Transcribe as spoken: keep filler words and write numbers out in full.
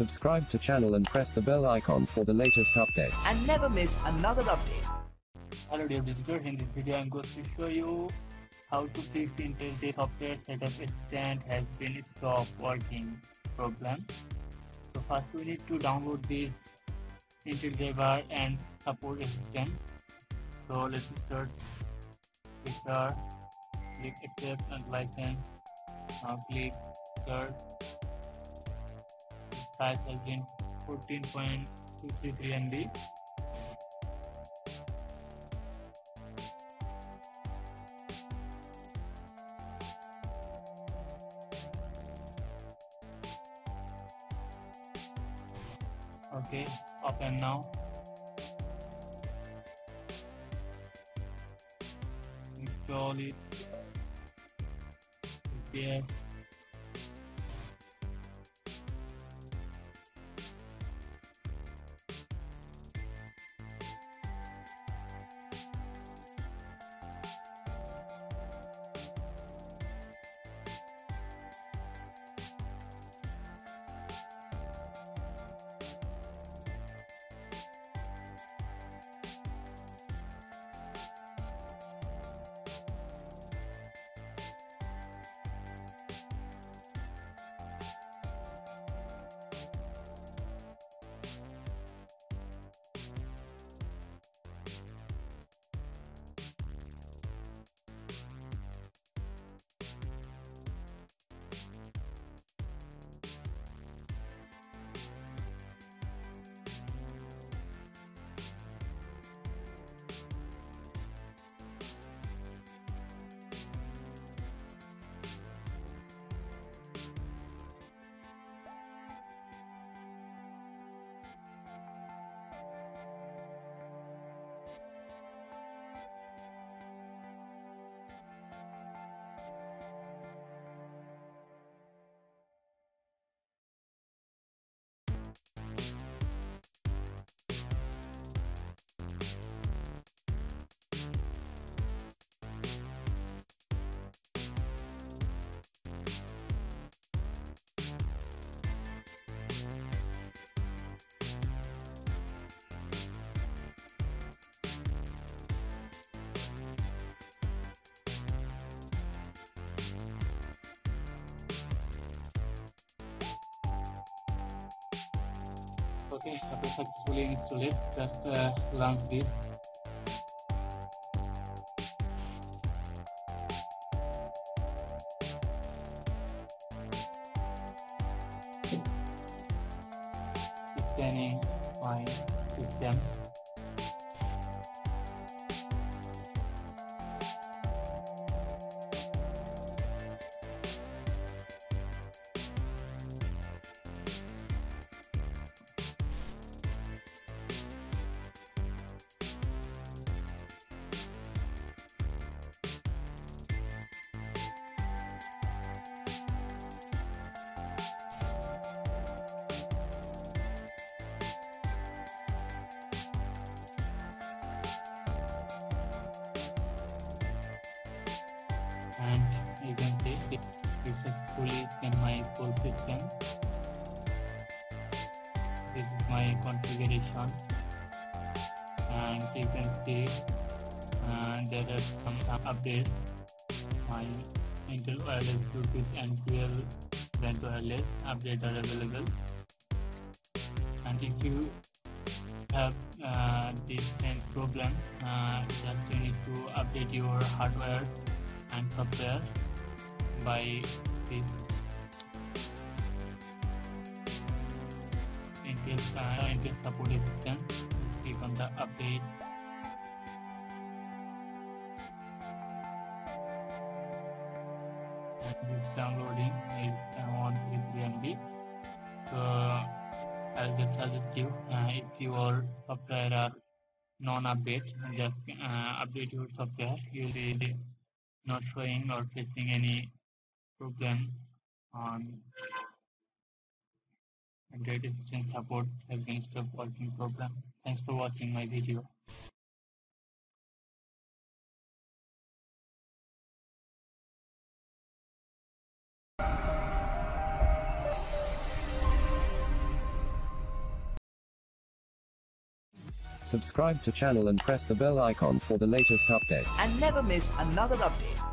subscribe to channel and press the bell icon for the latest updates. And never miss another update. Hello dear visitors, in this video I am going to show you how to fix the Intel software setup assistant has been stopped working problem. So first we need to download this Intel Driver and support assistant. So let's start with start, click accept and license, now click start. Size has been fourteen point two three three M B. Okay, open now. Install it. Prepare. Okay, after successfully installed, just uh, launch this. Scanning my system. And you can see it successfully scan my full system. This is my configuration, and you can see uh, there are some updates. My Intel wireless Bluetooth and Q L vent wireless updates are available. And if you have uh, this same problem, uh, just you need to update your hardware and software by this Intel, uh, Intel support assistant. Click on the update. And it's downloading. It's one hundred thirty-three M B. So I'll just suggest you uh, if your software are non-update, just uh, update your software. You will read it. Not showing or facing any problem on Android assistant support has been stopped working problem. Thanks for watching my video. Subscribe to channel and press the bell icon for the latest updates. And never miss another update.